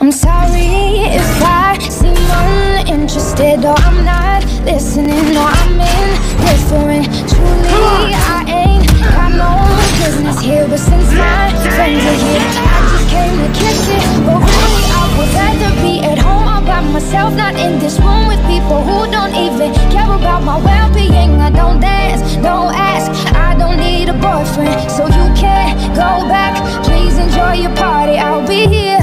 I'm sorry if I seem uninterested, or I'm not listening, or I'm indifferent. Truly, I ain't got no business here, but since my friends are here, I just came to kick it. But really, I would rather be at home all by myself, not in this room with people who don't even care about my well-being. I don't dance, don't ask, I don't need a boyfriend, so you can't go back. Please enjoy your party, I'll be here.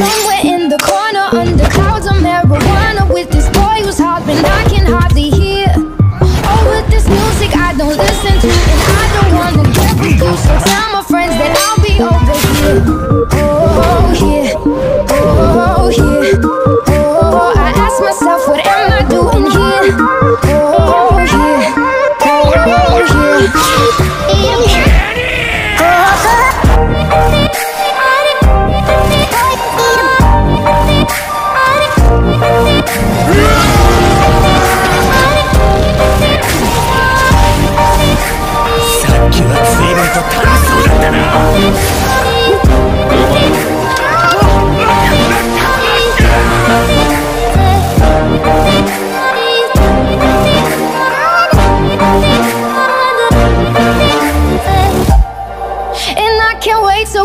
Somewhere in the corner, under clouds of marijuana, with this boy whose heart been I can hardly hear. Oh, with this music I don't listen to, and I don't wanna get with you, so tell my friends that I'll be over here. Oh, here, oh, here, oh, I ask myself, what am I doing here? Oh, here, oh, here, oh, here.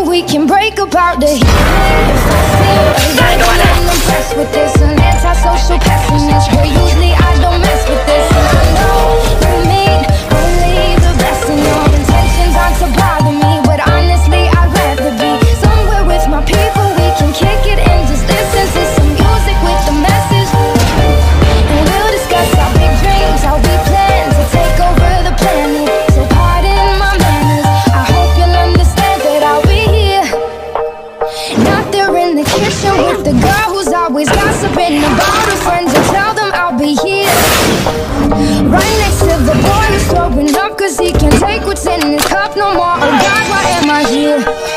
We can break about the heat. If I seem like I'm impressed with this, an antisocial pessimist, but usually I don't mess with this. And I know you mean only the best, and your intentions aren't to bother me, but honestly I'd rather be somewhere with my people. We can kick it and just listen to some music with the message, and we'll discuss our big dreams, how we plan to take over the planet. So pardon my manners, I hope you'll understand that I'll be here. Not there in the kitchen with the girl who's always gossiping about her friends, and tell them I'll be here. Right next to the boy who's throwing up, cause he can't take what's in his cup no more. Oh God, why am I here?